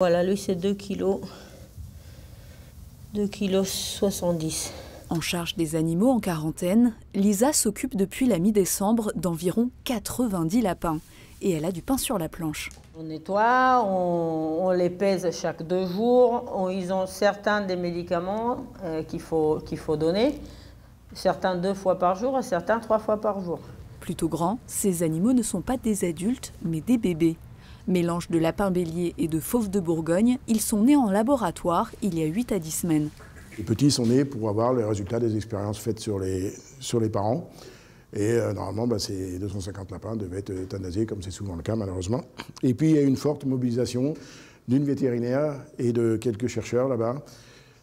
Voilà, lui c'est 2 kilos, 2,70 kg. En charge des animaux en quarantaine, Lisa s'occupe depuis la mi-décembre d'environ 90 lapins. Et elle a du pain sur la planche. On nettoie, on les pèse chaque 2 jours. Ils ont certains des médicaments qu'il faut donner, certains 2 fois par jour et certains 3 fois par jour. Plutôt grands, ces animaux ne sont pas des adultes, mais des bébés. Mélange de lapin bélier et de fauve de Bourgogne, ils sont nés en laboratoire il y a 8 à 10 semaines. Les petits sont nés pour avoir les résultats des expériences faites sur les parents. Et normalement, ces 250 lapins devaient être euthanasiés, comme c'est souvent le cas malheureusement. Et puis il y a une forte mobilisation d'une vétérinaire et de quelques chercheurs là-bas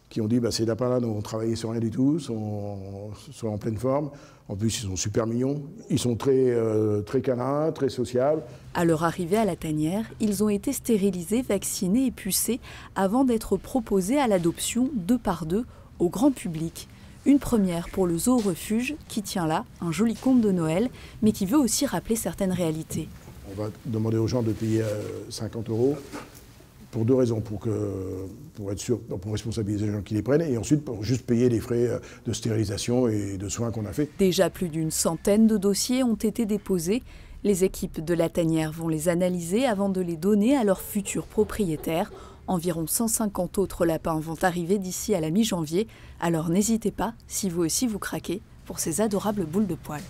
qui ont dit ces lapins-là n'ont travaillé sur rien du tout, sont en pleine forme. En plus, ils sont super mignons, ils sont très câlins, très sociables. À leur arrivée à la tanière, ils ont été stérilisés, vaccinés et pucés avant d'être proposés à l'adoption 2 par 2 au grand public. Une première pour le zoo refuge qui tient là un joli conte de Noël, mais qui veut aussi rappeler certaines réalités. On va demander aux gens de payer 50 € pour 2 raisons, pour être sûr, pour responsabiliser les gens qui les prennent, et ensuite pour juste payer les frais de stérilisation et de soins qu'on a fait. Déjà plus d'100 de dossiers ont été déposés. Les équipes de la tanière vont les analyser avant de les donner à leurs futurs propriétaires. Environ 150 autres lapins vont arriver d'ici à la mi-janvier, alors n'hésitez pas si vous aussi vous craquez pour ces adorables boules de poils.